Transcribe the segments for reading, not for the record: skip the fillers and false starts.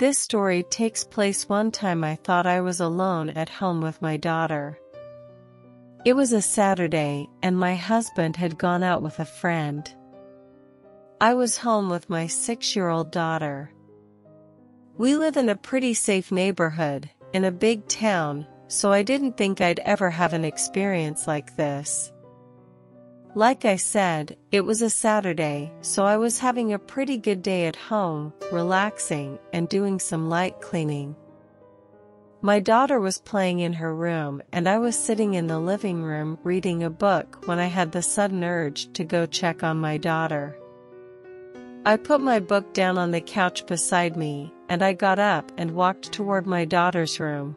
This story takes place one time I thought I was alone at home with my daughter. It was a Saturday, and my husband had gone out with a friend. I was home with my 6-year-old daughter. We live in a pretty safe neighborhood, in a big town, so I didn't think I'd ever have an experience like this. Like I said, it was a Saturday, so I was having a pretty good day at home, relaxing and doing some light cleaning. My daughter was playing in her room and I was sitting in the living room reading a book when I had the sudden urge to go check on my daughter. I put my book down on the couch beside me, and I got up and walked toward my daughter's room.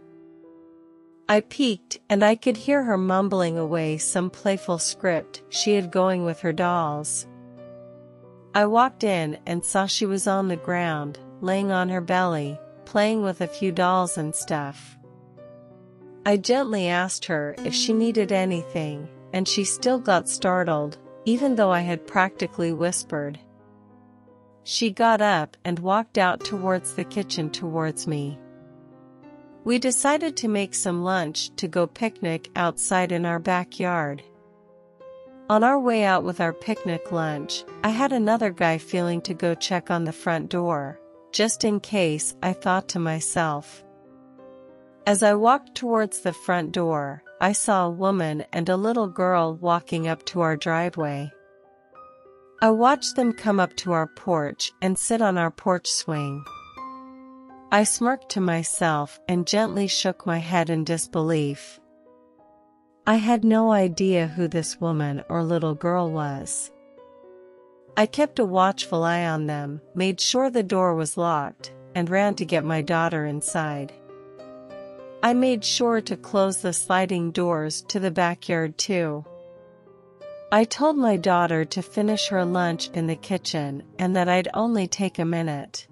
I peeked, and I could hear her mumbling away some playful script she had going with her dolls. I walked in and saw she was on the ground, laying on her belly, playing with a few dolls and stuff. I gently asked her if she needed anything, and she still got startled, even though I had practically whispered. She got up and walked out towards the kitchen towards me. We decided to make some lunch to go picnic outside in our backyard. On our way out with our picnic lunch, I had another guy feeling to go check on the front door, just in case, I thought to myself. As I walked towards the front door, I saw a woman and a little girl walking up to our driveway. I watched them come up to our porch and sit on our porch swing. I smirked to myself and gently shook my head in disbelief. I had no idea who this woman or little girl was. I kept a watchful eye on them, made sure the door was locked, and ran to get my daughter inside. I made sure to close the sliding doors to the backyard too. I told my daughter to finish her lunch in the kitchen and that I'd only take a minute.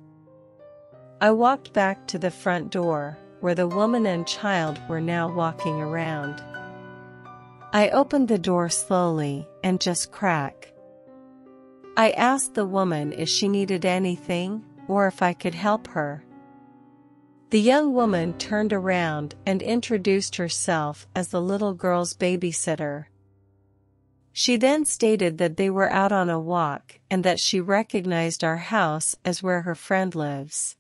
I walked back to the front door, where the woman and child were now walking around. I opened the door slowly, and just crack. I asked the woman if she needed anything, or if I could help her. The young woman turned around and introduced herself as the little girl's babysitter. She then stated that they were out on a walk, and that she recognized our house as where her friend lives.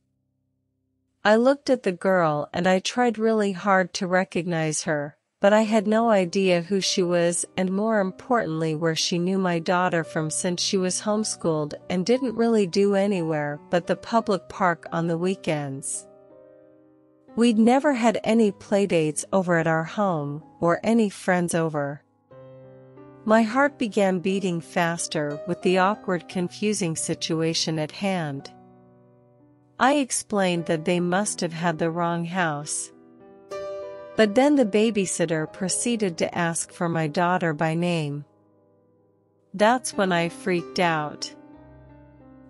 I looked at the girl and I tried really hard to recognize her, but I had no idea who she was and more importantly where she knew my daughter from since she was homeschooled and didn't really do anywhere but the public park on the weekends. We'd never had any playdates over at our home, or any friends over. My heart began beating faster with the awkward, confusing situation at hand. I explained that they must have had the wrong house. But then the babysitter proceeded to ask for my daughter by name. That's when I freaked out.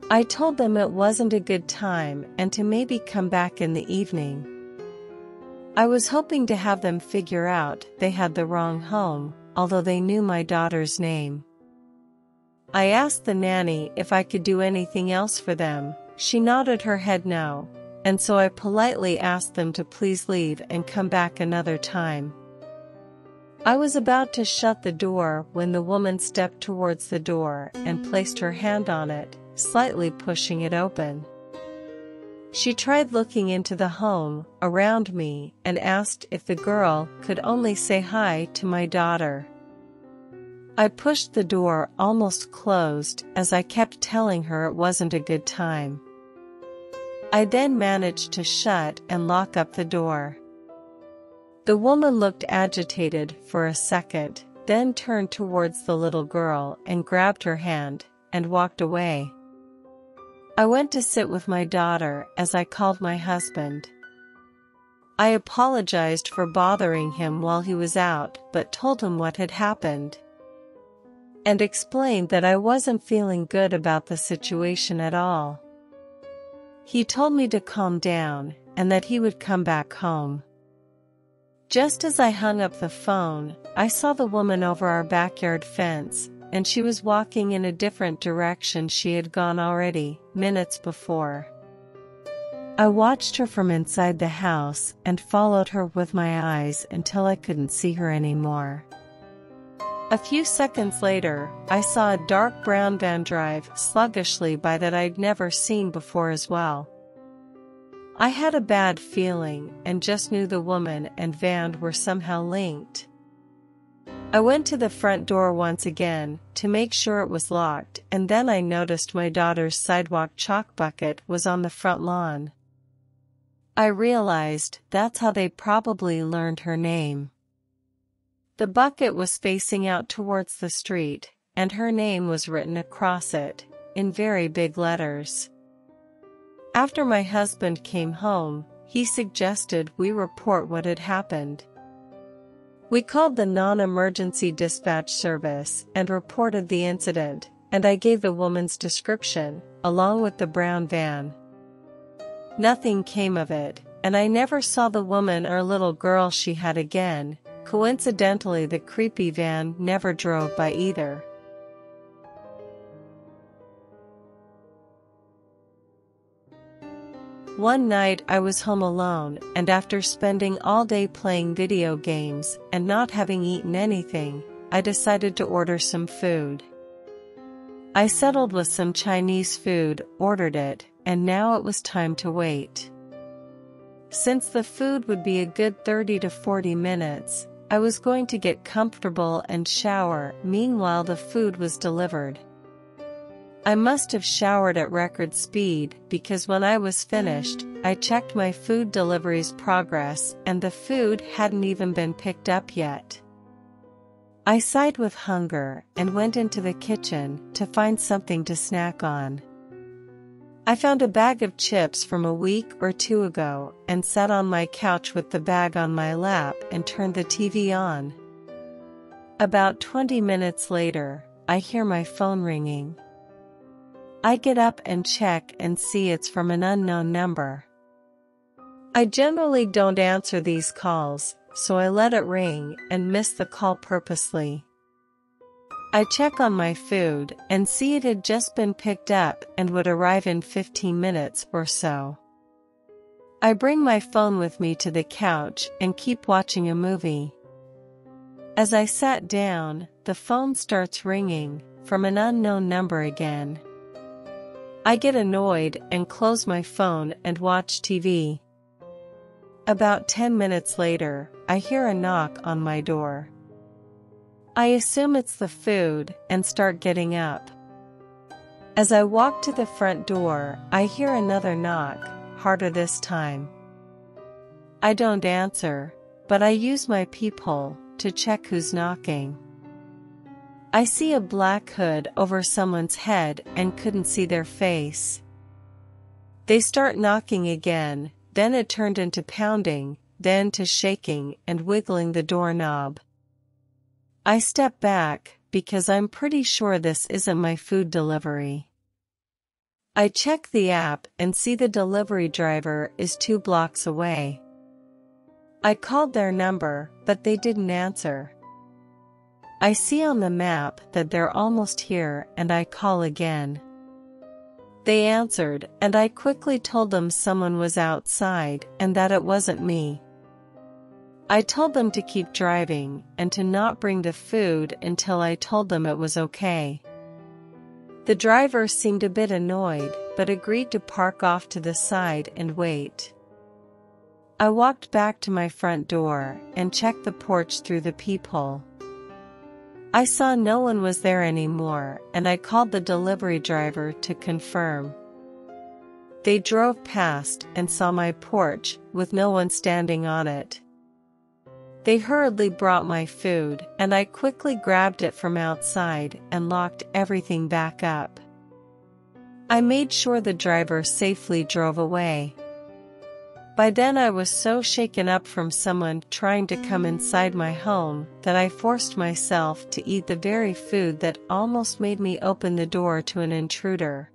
I told them it wasn't a good time and to maybe come back in the evening. I was hoping to have them figure out they had the wrong home, although they knew my daughter's name. I asked the nanny if I could do anything else for them. She nodded her head no, and so I politely asked them to please leave and come back another time. I was about to shut the door when the woman stepped towards the door and placed her hand on it, slightly pushing it open. She tried looking into the home, around me, and asked if the girl could only say hi to my daughter. I pushed the door almost closed as I kept telling her it wasn't a good time. I then managed to shut and lock up the door. The woman looked agitated for a second, then turned towards the little girl and grabbed her hand, and walked away. I went to sit with my daughter as I called my husband. I apologized for bothering him while he was out, but told him what had happened, and explained that I wasn't feeling good about the situation at all. He told me to calm down, and that he would come back home. Just as I hung up the phone, I saw the woman over our backyard fence, and she was walking in a different direction she had gone already, minutes before. I watched her from inside the house and followed her with my eyes until I couldn't see her anymore. A few seconds later, I saw a dark brown van drive sluggishly by that I'd never seen before as well. I had a bad feeling and just knew the woman and van were somehow linked. I went to the front door once again to make sure it was locked, and then I noticed my daughter's sidewalk chalk bucket was on the front lawn. I realized that's how they probably learned her name. The bucket was facing out towards the street, and her name was written across it, in very big letters. After my husband came home, he suggested we report what had happened. We called the non-emergency dispatch service and reported the incident, and I gave the woman's description, along with the brown van. Nothing came of it, and I never saw the woman or little girl she had again. Coincidentally, the creepy van never drove by either. One night I was home alone, and after spending all day playing video games and not having eaten anything, I decided to order some food. I settled with some Chinese food, ordered it, and now it was time to wait. Since the food would be a good 30 to 40 minutes, I was going to get comfortable and shower. Meanwhile, the food was delivered. I must have showered at record speed, because when I was finished, I checked my food delivery's progress and the food hadn't even been picked up yet. I sighed with hunger and went into the kitchen to find something to snack on. I found a bag of chips from a week or two ago and sat on my couch with the bag on my lap and turned the TV on. About 20 minutes later, I hear my phone ringing. I get up and check and see it's from an unknown number. I generally don't answer these calls, so I let it ring and miss the call purposely. I check on my food and see it had just been picked up and would arrive in 15 minutes or so. I bring my phone with me to the couch and keep watching a movie. As I sat down, the phone starts ringing from an unknown number again. I get annoyed and close my phone and watch TV. About 10 minutes later, I hear a knock on my door. I assume it's the food and start getting up. As I walk to the front door, I hear another knock, harder this time. I don't answer, but I use my peephole to check who's knocking. I see a black hood over someone's head and couldn't see their face. They start knocking again, then it turned into pounding, then to shaking and wiggling the doorknob. I step back because I'm pretty sure this isn't my food delivery. I check the app and see the delivery driver is 2 blocks away. I called their number, but they didn't answer. I see on the map that they're almost here, and I call again. They answered, and I quickly told them someone was outside and that it wasn't me. I told them to keep driving and to not bring the food until I told them it was okay. The driver seemed a bit annoyed, but agreed to park off to the side and wait. I walked back to my front door and checked the porch through the peephole. I saw no one was there anymore, and I called the delivery driver to confirm. They drove past and saw my porch with no one standing on it. They hurriedly brought my food, and I quickly grabbed it from outside and locked everything back up. I made sure the driver safely drove away. By then I was so shaken up from someone trying to come inside my home that I forced myself to eat the very food that almost made me open the door to an intruder.